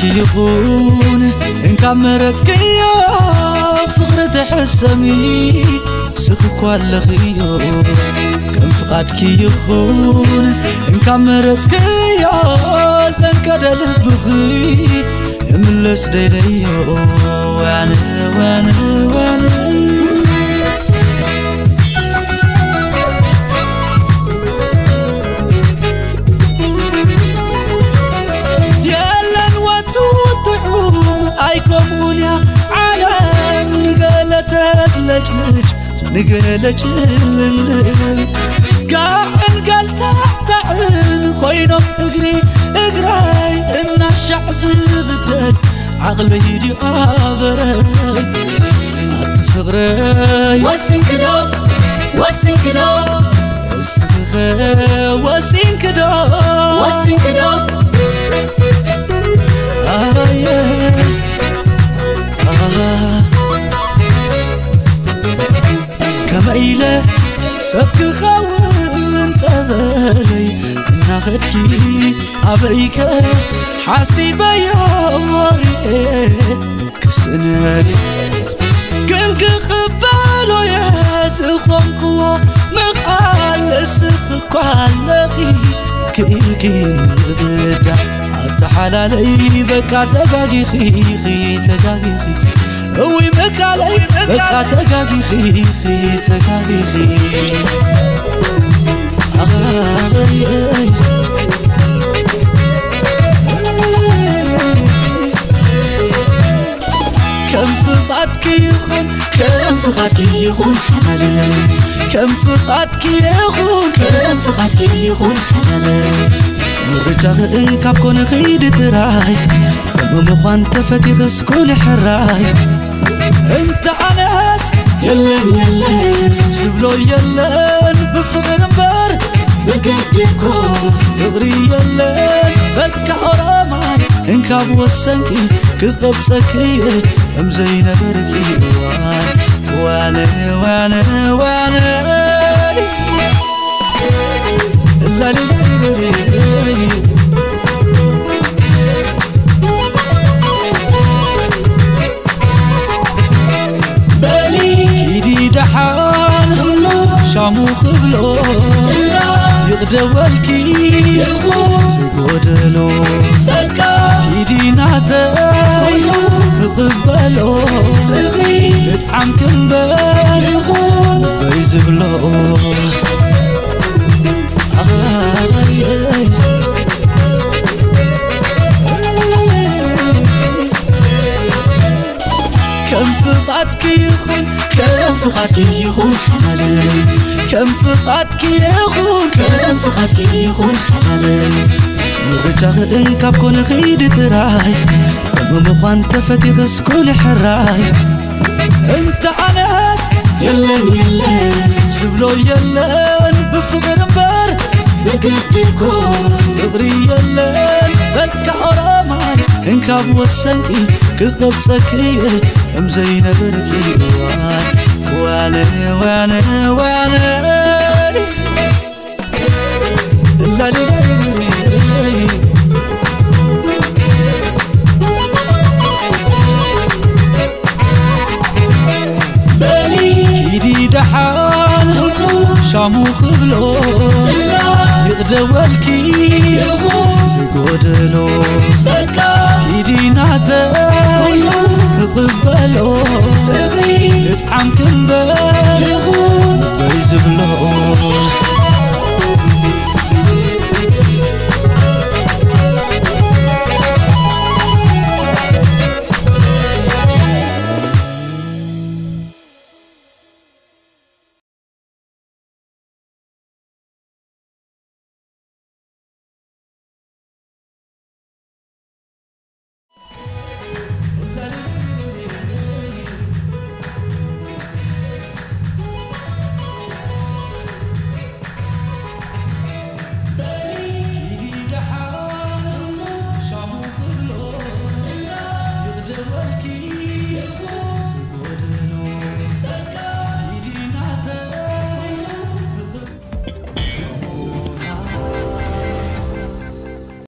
كي يغون إنك عمرت كيا فقرة حسمي سكك ولا غيو كم فقد كي يغون إنك عمرت كيا زنك دلب غي يملس ديليو وانا وانا وانا نقلت للليل قاعن قلت تعن خوينم اقري اقراي ان الشعز بدك عقلي يدي عبرك اتفقري واسنكدو واسنكدو استغفر واسنكدو واسنكدو كميلة سبك خوان تبالي ناخدكي عبيك حاسبة يا وري كسنالي كنك خبالو يا سخونكو مقال سخكو عالغي كنكين بدع عطحالالي بكا تقاقي خيخي تقاقي خي قوي بك علي بكا تقاقي خي خي تقاقي خي كم فقعتك يخون كم فقعتك يخون حلالي كم فقعتك يخون كم فقعتك يخون حلالي مرجع انك بكون خيد تراي ومخوان تفتي غسكون حراي انت عناس يلن يلن شبلو يلن بفغر مبار بقدكو فغري يلن بك حرامي انك عبوسنكي كذب سكيه ام زينة بركي وانا وانا وانا وانا لا لا شامو خبلو يغدوالكي سيقودلو كيدي نعتاي يقبلو يتعم كنبال بيزبلو كم فقعتك يخون كم فقعتك يخون حلالي كم فقعتك يخون كم فقعتك يخون حلالي مرجع انك بكون خيد تراي ومخوان تفتي غسكون حراي انت عناس يلن يلن شبلو يلن بفقر مبار بقدكو فقري يلن بك حرامي انك بوسنكي كذب سكيه ام زينة بركي وانا وانا وانا